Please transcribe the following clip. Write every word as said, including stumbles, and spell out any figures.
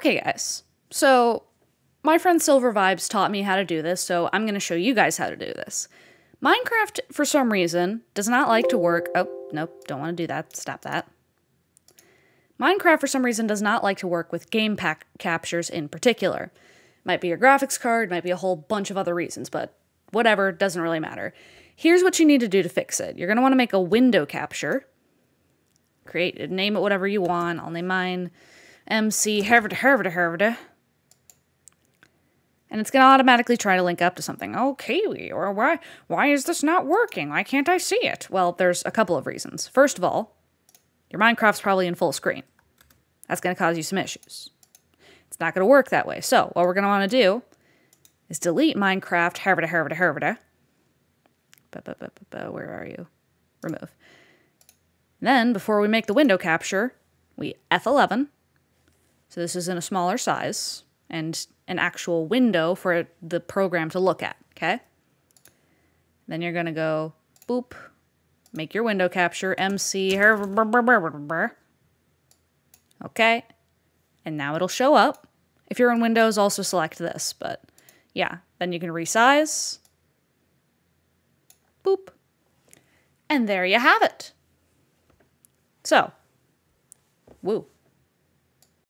Okay, guys. So my friend Silver Vibes taught me how to do this, so I'm going to show you guys how to do this. Minecraft, for some reason, does not like to work... Oh, nope, don't want to do that. Stop that. Minecraft, for some reason, does not like to work with game pack captures in particular. Might be your graphics card, might be a whole bunch of other reasons, but whatever, doesn't really matter. Here's what you need to do to fix it. You're going to want to make a window capture. Create, name it whatever you want. I'll name mine M C Hervada Hervada Hervada. And it's going to automatically try to link up to something. Oh, Kiwi, or why, why is this not working? Why can't I see it? Well, there's a couple of reasons. First of all, your Minecraft's probably in full screen. That's going to cause you some issues. It's not going to work that way. So what we're going to want to do is delete Minecraft Hervada Hervada Hervada. Where are you? Remove. And then, before we make the window capture, we F eleven. So this is in a smaller size and an actual window for the program to look at, okay? Then you're gonna go, boop, make your window capture, M C, okay? And now it'll show up. If you're in Windows, also select this, but yeah. Then you can resize, boop, and there you have it. So, woo.